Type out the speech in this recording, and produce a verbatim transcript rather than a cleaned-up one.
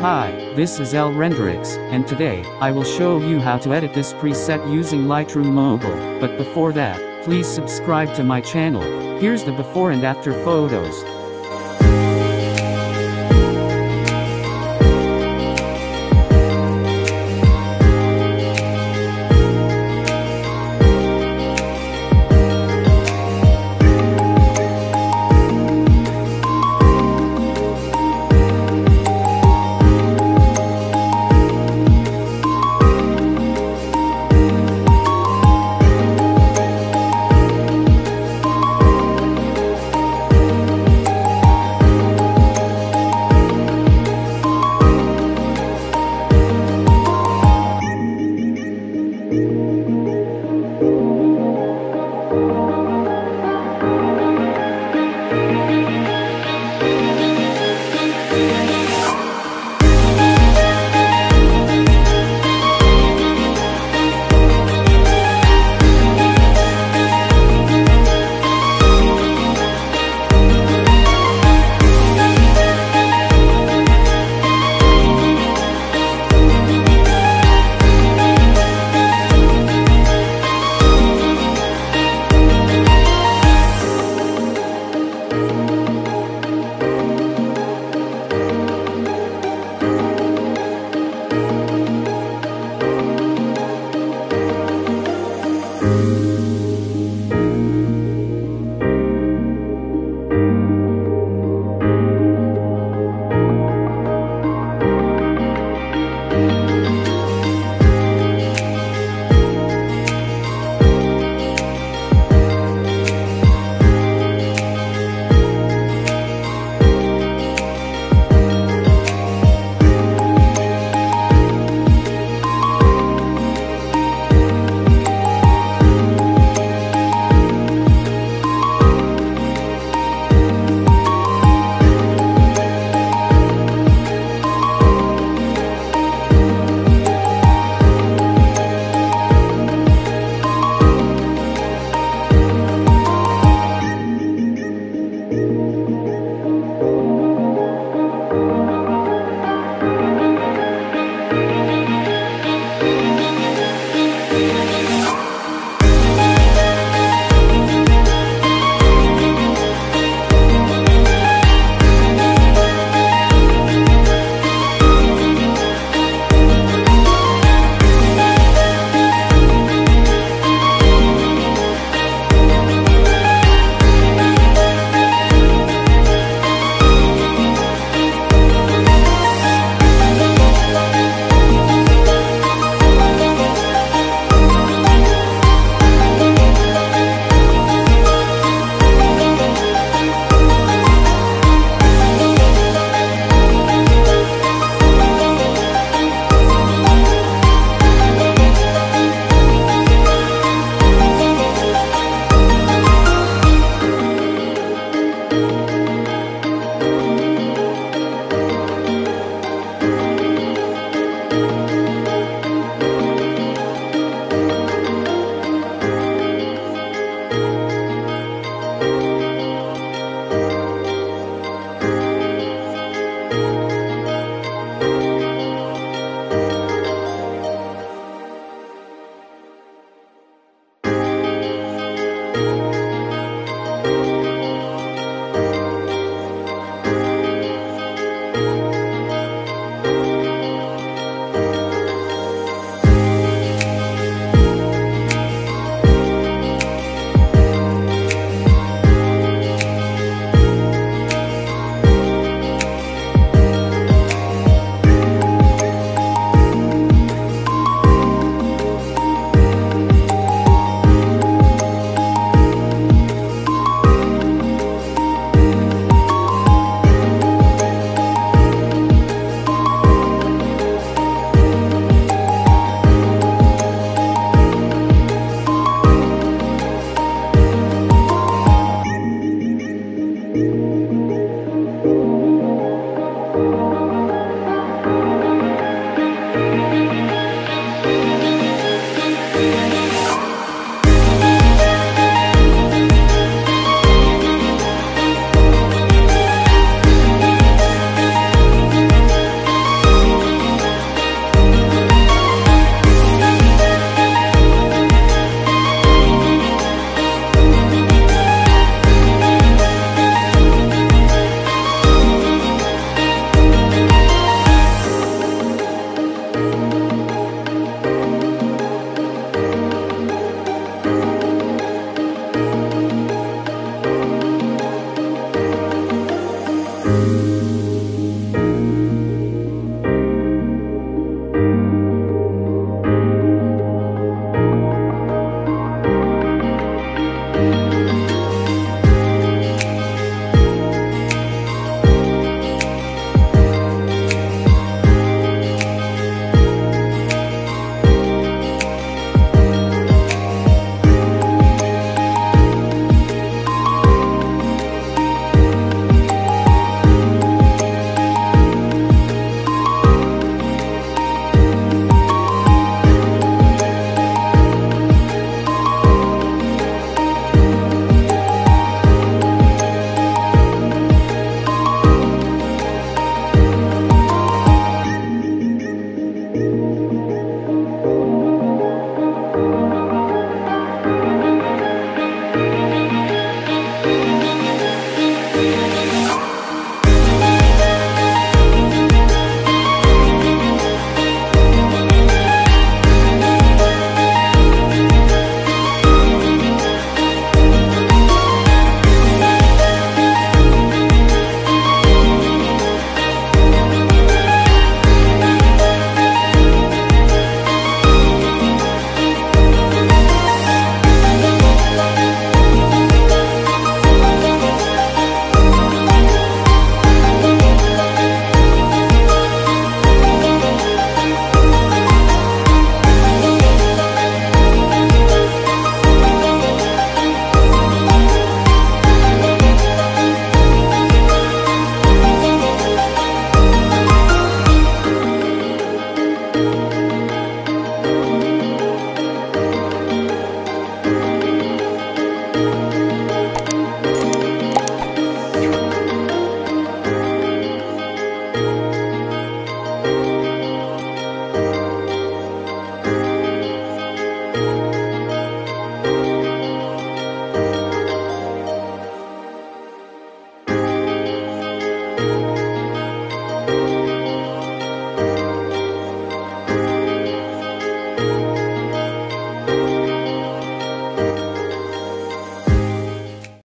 Hi, this is LRendrix, and today, I will show you how to edit this preset using Lightroom Mobile, but before that, please subscribe to my channel. Here's the before and after photos. Thank you.